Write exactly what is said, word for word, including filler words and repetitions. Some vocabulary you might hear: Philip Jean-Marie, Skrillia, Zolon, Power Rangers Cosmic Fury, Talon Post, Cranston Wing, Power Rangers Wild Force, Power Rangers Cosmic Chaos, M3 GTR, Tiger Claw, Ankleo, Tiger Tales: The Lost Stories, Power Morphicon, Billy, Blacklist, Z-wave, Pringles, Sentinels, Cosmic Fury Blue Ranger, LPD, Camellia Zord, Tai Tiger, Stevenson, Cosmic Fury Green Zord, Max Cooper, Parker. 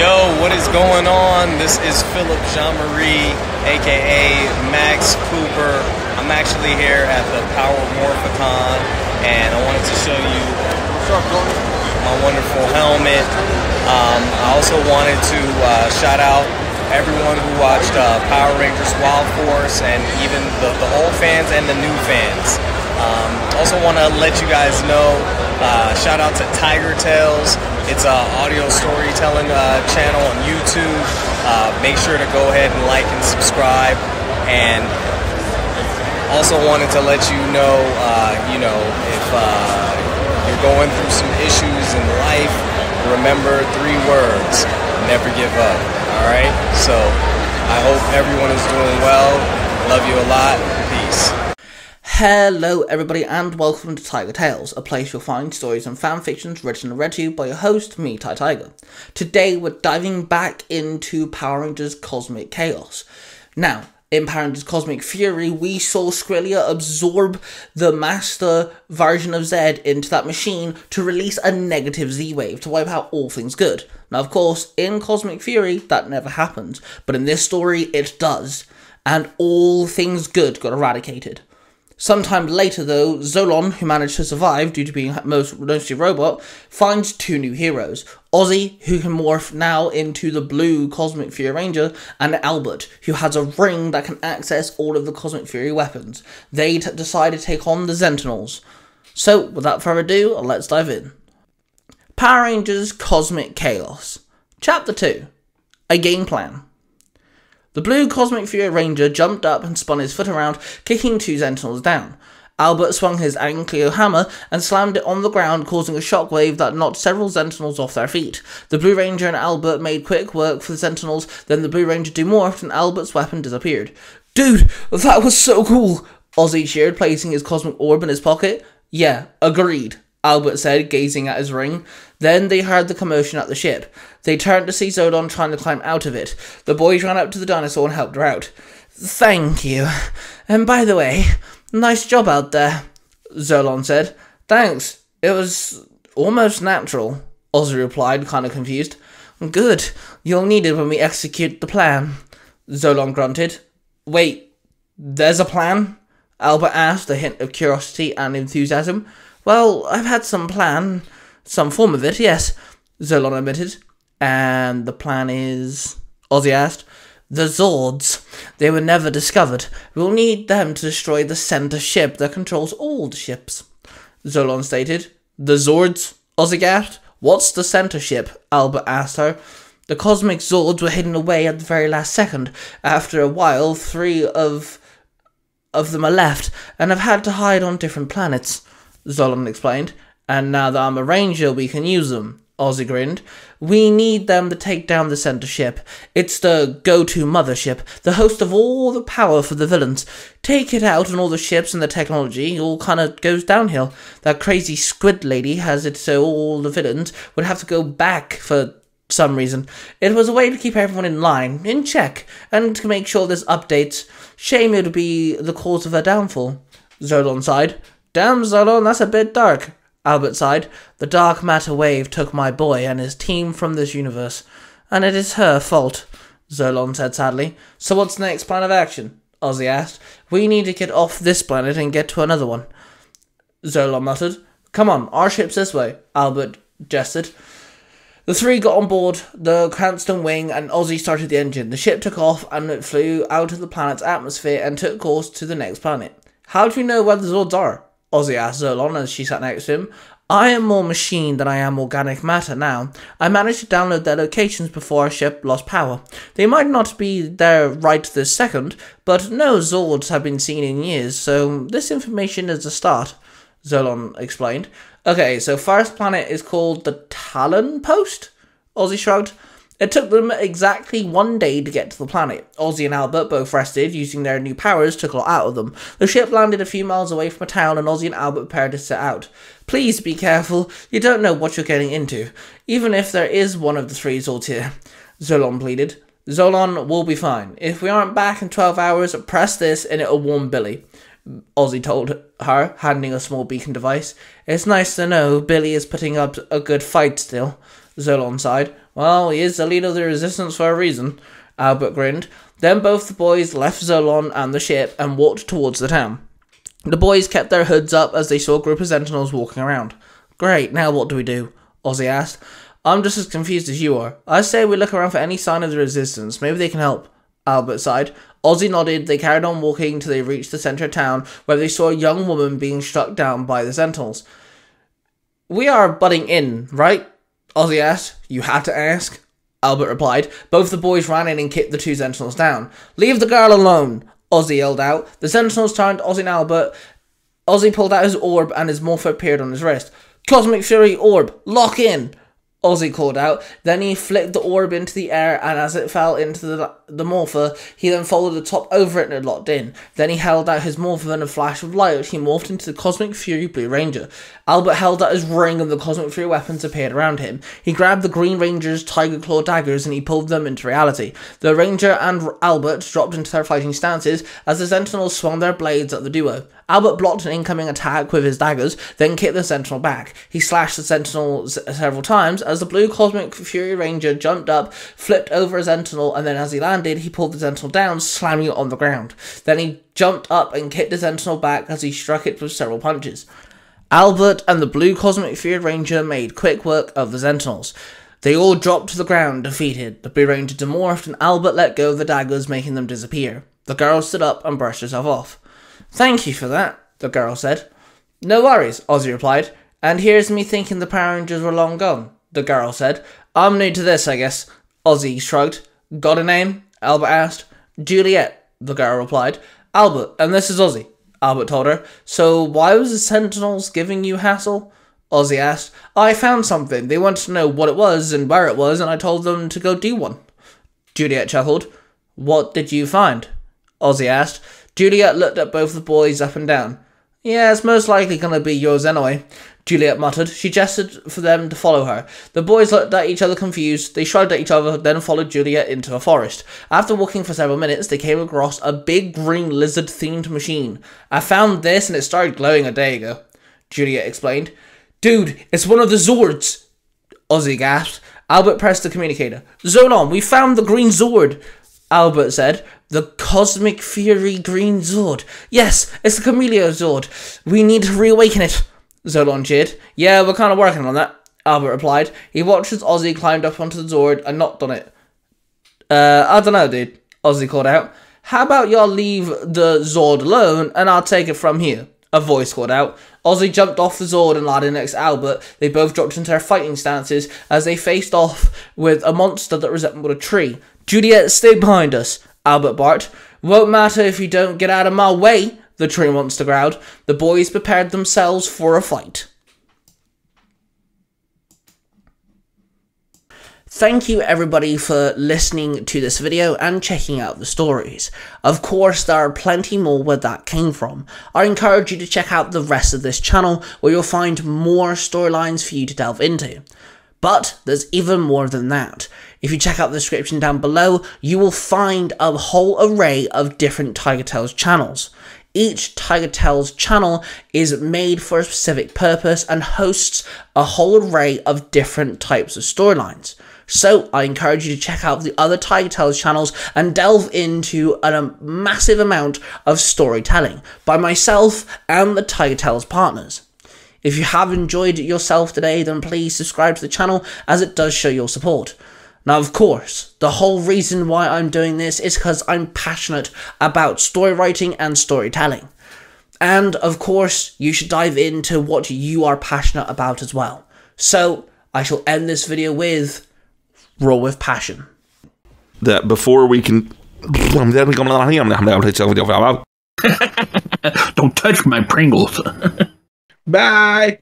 Yo, what is going on? This is Philip Jean-Marie, aka Max Cooper. I'm actually here at the Power Morphicon, and I wanted to show you my wonderful helmet. Um, I also wanted to uh, shout out everyone who watched uh, Power Rangers Wild Force, and even the, the old fans and the new fans. Um, also want to let you guys know, uh, shout out to Tiger Tales. It's an audio storytelling uh, channel on YouTube. Uh, make sure to go ahead and like and subscribe. And also wanted to let you know, uh, you know, if uh, you're going through some issues in life, remember three words: never give up. All right. So I hope everyone is doing well. Love you a lot. Peace. Hello everybody, and welcome to Tiger Tales, a place you'll find stories and fan fictions written and read to you by your host, me, Tai Tiger. Today we're diving back into Power Rangers Cosmic Chaos. Now, in Power Rangers Cosmic Fury, we saw Skrillia absorb the master version of Zed into that machine to release a negative Z-wave to wipe out all things good. Now of course, in Cosmic Fury, that never happens, but in this story it does, and all things good got eradicated. Sometime later though, Zolon, who managed to survive due to being most, mostly a robot, finds two new heroes. Ozzy, who can morph now into the blue Cosmic Fury Ranger, and Albert, who has a ring that can access all of the Cosmic Fury weapons. They t decide to take on the Sentinels. So, without further ado, let's dive in. Power Rangers Cosmic Chaos. Chapter two. A Game Plan. The blue Cosmic Fury Ranger jumped up and spun his foot around, kicking two Sentinels down. Albert swung his Ankleo hammer and slammed it on the ground, causing a shockwave that knocked several Sentinels off their feet. The Blue Ranger and Albert made quick work for the Sentinels, then the Blue Ranger demorphed and Albert's weapon disappeared. "Dude, that was so cool!" Ozzy cheered, placing his cosmic orb in his pocket. "Yeah, agreed," Albert said, gazing at his ring. Then they heard the commotion at the ship. They turned to see Zolon trying to climb out of it. The boys ran up to the dinosaur and helped her out. "Thank you. And by the way, nice job out there," Zolon said. "Thanks. It was almost natural," Ozzy replied, kind of confused. "Good. You'll need it when we execute the plan," Zolon grunted. "Wait, there's a plan?" Albert asked, a hint of curiosity and enthusiasm. "Well, I've had some plan, some form of it, yes," Zolon admitted. "And the plan is?" Ozzy asked. "The Zords. They were never discovered. We'll need them to destroy the center ship that controls all the ships," Zolon stated. "The Zords?" Ozzy gasped. "What's the center ship?" Albert asked her. "The Cosmic Zords were hidden away at the very last second. After a while, three of, of them are left, and have had to hide on different planets," Zolon explained. "And now that I'm a ranger, we can use them," Ozzy grinned. "We need them to take down the center ship. It's the go-to mothership, the host of all the power for the villains. Take it out and all the ships and the technology all kind of goes downhill. That crazy squid lady has it so all the villains would have to go back for some reason. It was a way to keep everyone in line, in check, and to make sure there's updates. Shame it would be the cause of her downfall," Zolon sighed. "Damn, Zolon, that's a bit dark," Albert sighed. "The dark matter wave took my boy and his team from this universe, and it is her fault," Zolon said sadly. "So what's the next plan of action?" Ozzy asked. "We need to get off this planet and get to another one," Zolon muttered. "Come on, our ship's this way," Albert gestured. The three got on board the Cranston Wing, and Ozzy started the engine. The ship took off, and it flew out of the planet's atmosphere and took course to the next planet. "How do you know where the Zords are?" Ozzy asked Zolon as she sat next to him. "I am more machine than I am organic matter now. I managed to download their locations before our ship lost power. They might not be there right this second, but no Zords have been seen in years, so this information is a start," Zolon explained. "Okay, so first planet is called the Talon Post?" Ozzy shrugged. It took them exactly one day to get to the planet. Ozzy and Albert both rested, using their new powers to claw out of them. The ship landed a few miles away from a town, and Ozzy and Albert prepared to set out. "Please be careful, you don't know what you're getting into, even if there is one of the three Zords here," Zolon pleaded. "Zolon, will be fine. If we aren't back in twelve hours, press this and it'll warn Billy," Ozzy told her, handing a small beacon device. "It's nice to know Billy is putting up a good fight still," Zolon sighed. Well, he is the leader of the resistance for a reason, Albert grinned. Then both the boys left Zolon and the ship and walked towards the town. The boys kept their hoods up as they saw a group of Sentinels walking around. Great, now what do we do? Ozzy asked. I'm just as confused as you are. I say we look around for any sign of the resistance. Maybe they can help, Albert sighed. Ozzy nodded. They carried on walking till they reached the centre of town, where they saw a young woman being struck down by the Sentinels. We are butting in, right? Ozzy asked. You had to ask, Albert replied. Both the boys ran in and kicked the two Sentinels down. Leave the girl alone, Ozzy yelled out. The Sentinels turned to Ozzy and Albert. Ozzy pulled out his orb and his morph appeared on his wrist. Cosmic Fury orb, lock in, Ozzy called out. Then he flicked the orb into the air, and as it fell into the, the morpher, he then folded the top over it and it locked in. Then he held out his morpher in a flash of light, which he morphed into the Cosmic Fury Blue Ranger. Albert held out his ring, and the Cosmic Fury weapons appeared around him. He grabbed the Green Ranger's Tiger Claw daggers, and he pulled them into reality. The Ranger and Albert dropped into their fighting stances as the Sentinels swung their blades at the duo. Albert blocked an incoming attack with his daggers, then kicked the Sentinel back. He slashed the Sentinel several times as the blue Cosmic Fury Ranger jumped up, flipped over a Sentinel, and then as he landed, he pulled the Sentinel down, slamming it on the ground. Then he jumped up and kicked the Sentinel back as he struck it with several punches. Albert and the blue Cosmic Fury Ranger made quick work of the Sentinels. They all dropped to the ground, defeated. The Blue Ranger demorphed, and Albert let go of the daggers, making them disappear. The girl stood up and brushed herself off. Thank you for that, the girl said. No worries, Ozzy replied. And here's me thinking the Power Rangers were long gone, the girl said. I'm new to this, I guess, Ozzy shrugged. Got a name? Albert asked. Juliet, the girl replied. Albert, and this is Ozzy, Albert told her. So why was the Sentinels giving you hassle? Ozzy asked. I found something. They wanted to know what it was and where it was, and I told them to go do one. Juliet chuckled. What did you find? Ozzy asked. Juliet looked at both the boys up and down. Yeah, it's most likely going to be yours anyway, Juliet muttered. She gestured for them to follow her. The boys looked at each other confused. They shrugged at each other, then followed Juliet into a forest. After walking for several minutes, they came across a big green lizard-themed machine. I found this and it started glowing a day ago, Juliet explained. Dude, it's one of the Zords, Ozzy gasped. Albert pressed the communicator. Zolon, we found the green Zord, Albert said. The Cosmic Fury Green Zord. Yes, it's the Camellia Zord. We need to reawaken it, Zolon cheered. Yeah, we're kind of working on that, Albert replied. He watched as Ozzy climbed up onto the Zord and knocked on it. Uh, I don't know, dude, Ozzy called out. How about y'all leave the Zord alone and I'll take it from here? A voice called out. Ozzy jumped off the Zord and landed next to Albert. They both dropped into their fighting stances as they faced off with a monster that resembled a tree. Juliet, stay behind us, Albert barked. Won't matter if you don't get out of my way, the tree monster growled. The boys prepared themselves for a fight. Thank you everybody for listening to this video and checking out the stories. Of course, there are plenty more where that came from. I encourage you to check out the rest of this channel, where you'll find more storylines for you to delve into. But there's even more than that. If you check out the description down below, you will find a whole array of different Tiger Tales channels. Each Tiger Tales channel is made for a specific purpose and hosts a whole array of different types of storylines. So I encourage you to check out the other Tiger Tales channels and delve into a um, massive amount of storytelling by myself and the Tiger Tales partners. If you have enjoyed yourself today, then please subscribe to the channel, as it does show your support. Now, of course, the whole reason why I'm doing this is because I'm passionate about story writing and storytelling. And, of course, you should dive into what you are passionate about as well. So, I shall end this video with, roll with passion. That before we can... Don't touch my Pringles. Bye!